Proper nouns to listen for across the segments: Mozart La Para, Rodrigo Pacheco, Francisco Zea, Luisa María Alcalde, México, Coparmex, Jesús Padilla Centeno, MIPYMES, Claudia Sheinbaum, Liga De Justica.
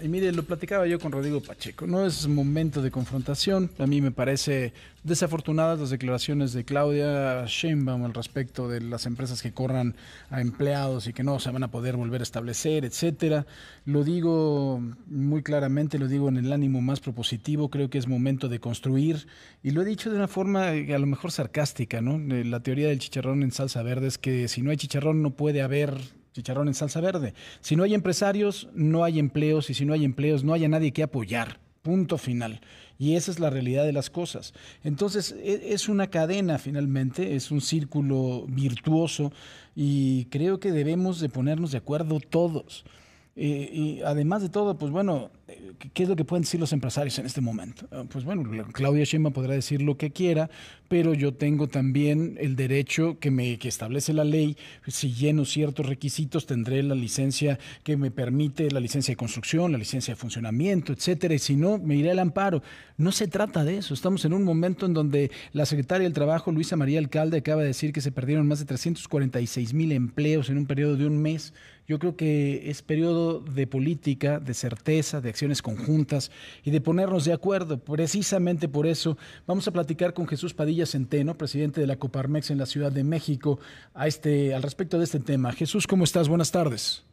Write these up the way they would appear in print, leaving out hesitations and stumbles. Y mire, lo platicaba yo con Rodrigo Pacheco, no es momento de confrontación. A mí me parece desafortunadas las declaraciones de Claudia Sheinbaum al respecto de las empresas que corran a empleados y que no se van a poder volver a establecer, etcétera. Lo digo muy claramente, lo digo en el ánimo más propositivo, creo que es momento de construir, y lo he dicho de una forma a lo mejor sarcástica, ¿no? La teoría del chicharrón en salsa verde es que si no hay chicharrón no puede haber chicharrón en salsa verde. Si no hay empresarios, no hay empleos, y si no hay empleos, no hay a nadie que apoyar. Punto final. Y esa es la realidad de las cosas. Entonces, es una cadena finalmente, es un círculo virtuoso, y creo que debemos de ponernos de acuerdo todos. Y además de todo, pues bueno, ¿qué es lo que pueden decir los empresarios en este momento? Pues bueno, Claudia Sheinbaum podrá decir lo que quiera, pero yo tengo también el derecho que establece la ley. Si lleno ciertos requisitos, tendré la licencia que me permite, la licencia de construcción, la licencia de funcionamiento, etcétera, y si no, me iré al amparo. No se trata de eso. Estamos en un momento en donde la secretaria del Trabajo, Luisa María Alcalde, acaba de decir que se perdieron más de 346,000 empleos en un periodo de un mes. Yo creo que es periodo de política, de certeza, de acciones conjuntas y de ponernos de acuerdo. Precisamente por eso vamos a platicar con Jesús Padilla Centeno, presidente de la Coparmex en la Ciudad de México, al respecto de este tema. Jesús, ¿cómo estás? Buenas tardes.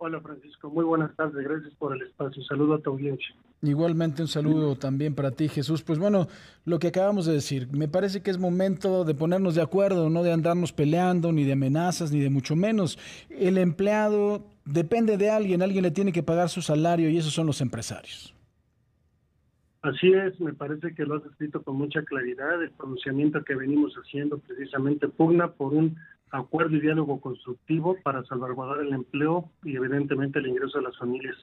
Hola, Francisco, muy buenas tardes, gracias por el espacio, saludo a tu audiencia. Igualmente un saludo también para ti, Jesús. Pues bueno, lo que acabamos de decir, me parece que es momento de ponernos de acuerdo, no de andarnos peleando, ni de amenazas, ni de mucho menos. El empleado depende de alguien le tiene que pagar su salario, y esos son los empresarios. Así es, me parece que lo has escrito con mucha claridad, el pronunciamiento que venimos haciendo precisamente pugna por un acuerdo y diálogo constructivo para salvaguardar el empleo y evidentemente el ingreso de las familias.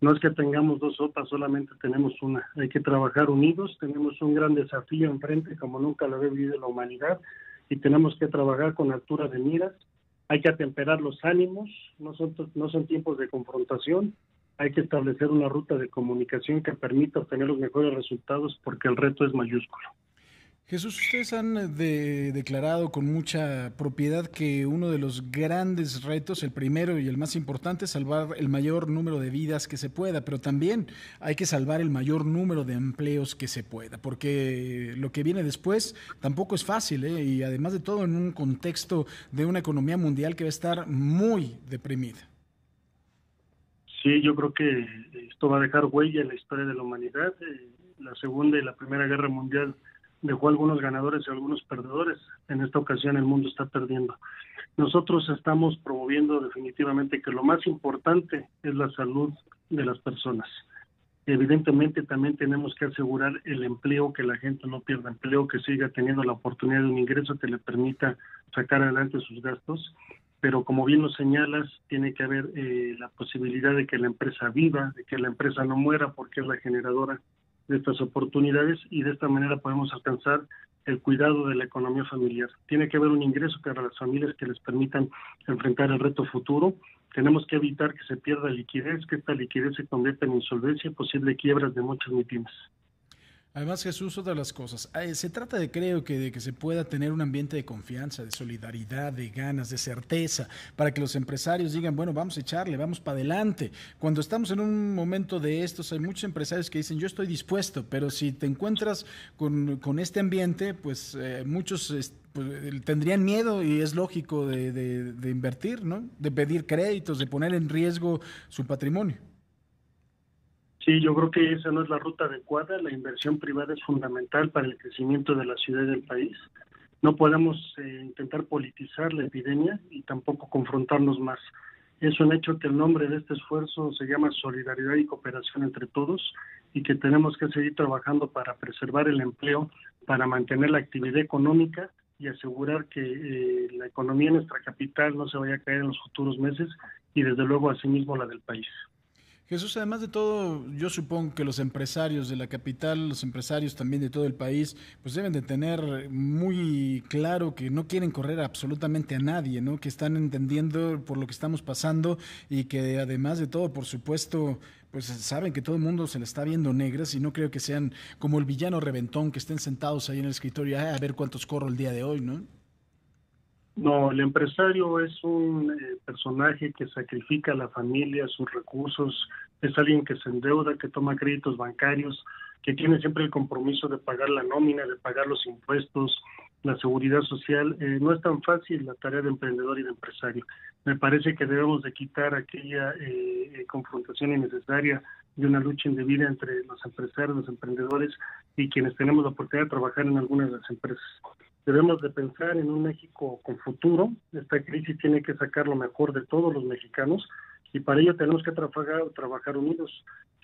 No es que tengamos dos sopas, solamente tenemos una. Hay que trabajar unidos, tenemos un gran desafío enfrente como nunca lo había vivido la humanidad, y tenemos que trabajar con altura de miras. Hay que atemperar los ánimos, no son tiempos de confrontación. Hay que establecer una ruta de comunicación que permita obtener los mejores resultados, porque el reto es mayúsculo. Jesús, ustedes han declarado con mucha propiedad que uno de los grandes retos, el primero y el más importante, es salvar el mayor número de vidas que se pueda, pero también hay que salvar el mayor número de empleos que se pueda, porque lo que viene después tampoco es fácil, y además de todo en un contexto de una economía mundial que va a estar muy deprimida. Sí, yo creo que esto va a dejar huella en la historia de la humanidad. La Segunda y la Primera Guerra Mundial dejó algunos ganadores y algunos perdedores. En esta ocasión el mundo está perdiendo. Nosotros estamos promoviendo definitivamente que lo más importante es la salud de las personas. Evidentemente también tenemos que asegurar el empleo, que la gente no pierda empleo, que siga teniendo la oportunidad de un ingreso que le permita sacar adelante sus gastos. Pero como bien lo señalas, tiene que haber la posibilidad de que la empresa viva, de que la empresa no muera, porque es la generadora de estas oportunidades, y de esta manera podemos alcanzar el cuidado de la economía familiar. Tiene que haber un ingreso para las familias que les permitan enfrentar el reto futuro. Tenemos que evitar que se pierda liquidez, que esta liquidez se convierta en insolvencia y posible quiebras de muchas mitinas. Además, Jesús, otra de las cosas, se trata de, creo que, de que se pueda tener un ambiente de confianza, de solidaridad, de ganas, de certeza, para que los empresarios digan, bueno, vamos a echarle, vamos para adelante. Cuando estamos en un momento de estos, hay muchos empresarios que dicen, yo estoy dispuesto, pero si te encuentras con este ambiente, pues muchos tendrían miedo, y es lógico, de invertir, ¿no? De pedir créditos, de poner en riesgo su patrimonio. Sí, yo creo que esa no es la ruta adecuada. La inversión privada es fundamental para el crecimiento de la ciudad y del país. No podemos intentar politizar la epidemia y tampoco confrontarnos más. Es un hecho que el nombre de este esfuerzo se llama solidaridad y cooperación entre todos, y que tenemos que seguir trabajando para preservar el empleo, para mantener la actividad económica y asegurar que la economía de nuestra capital no se vaya a caer en los futuros meses, y desde luego asimismo la del país. Jesús, además de todo, yo supongo que los empresarios de la capital, los empresarios también de todo el país, pues deben de tener muy claro que no quieren correr absolutamente a nadie, ¿no? Que están entendiendo por lo que estamos pasando, y que además de todo, por supuesto, pues saben que todo el mundo se le está viendo negras, y no creo que sean como el villano reventón, que estén sentados ahí en el escritorio a ver cuántos corro el día de hoy, ¿no? No, el empresario es un personaje que sacrifica a la familia, sus recursos, es alguien que se endeuda, que toma créditos bancarios, que tiene siempre el compromiso de pagar la nómina, de pagar los impuestos, la seguridad social. No es tan fácil la tarea de emprendedor y de empresario. Me parece que debemos de quitar aquella confrontación innecesaria de una lucha indebida entre los empresarios, los emprendedores y quienes tenemos la oportunidad de trabajar en algunas de las empresas. Debemos de pensar en un México con futuro. Esta crisis tiene que sacar lo mejor de todos los mexicanos y para ello tenemos que trabajar unidos.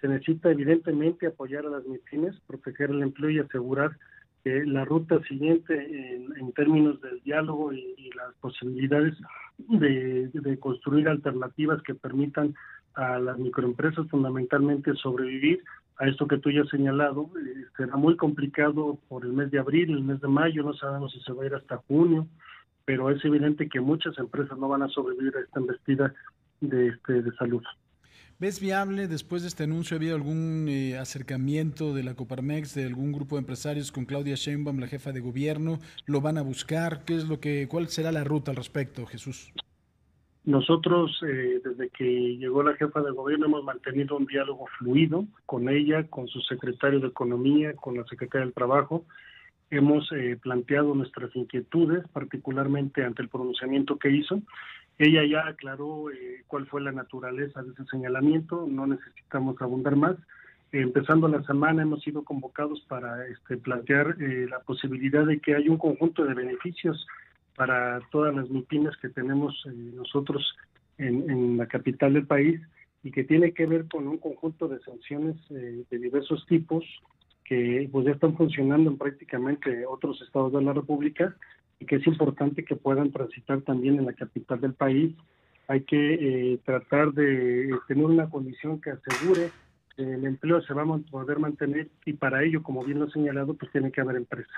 Se necesita evidentemente apoyar a las MIPYMES, proteger el empleo y asegurar que la ruta siguiente en términos del diálogo y las posibilidades de construir alternativas que permitan a las microempresas fundamentalmente sobrevivir a esto que tú ya has señalado. Será muy complicado por el mes de abril, el mes de mayo, no sabemos si se va a ir hasta junio, pero es evidente que muchas empresas no van a sobrevivir a esta embestida de salud. ¿Ves viable, después de este anuncio, ha habido algún acercamiento de la Coparmex, de algún grupo de empresarios con Claudia Sheinbaum, la jefa de gobierno? ¿Lo van a buscar? ¿Cuál será la ruta al respecto, Jesús? Nosotros, desde que llegó la jefa de gobierno, hemos mantenido un diálogo fluido con ella, con su secretario de Economía, con la secretaria del Trabajo. Hemos planteado nuestras inquietudes, particularmente ante el pronunciamiento que hizo. Ella ya aclaró cuál fue la naturaleza de ese señalamiento, no necesitamos abundar más. Empezando la semana hemos sido convocados para plantear la posibilidad de que haya un conjunto de beneficios para todas las MIPYMES que tenemos nosotros en la capital del país y que tiene que ver con un conjunto de sanciones de diversos tipos que pues ya están funcionando en prácticamente otros estados de la República y que es importante que puedan transitar también en la capital del país. Hay que tratar de tener una condición que asegure que el empleo se va a poder mantener y para ello, como bien lo he señalado, pues tiene que haber empresa.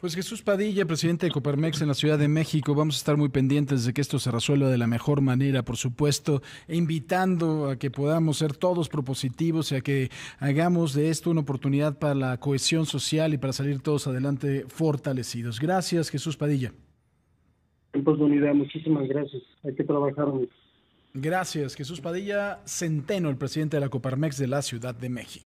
Pues Jesús Padilla, presidente de Coparmex en la Ciudad de México, vamos a estar muy pendientes de que esto se resuelva de la mejor manera, por supuesto, e invitando a que podamos ser todos propositivos y a que hagamos de esto una oportunidad para la cohesión social y para salir todos adelante fortalecidos. Gracias, Jesús Padilla. Tiempos de unidad, muchísimas gracias. Hay que trabajar mucho. Gracias, Jesús Padilla Centeno, el presidente de la Coparmex de la Ciudad de México.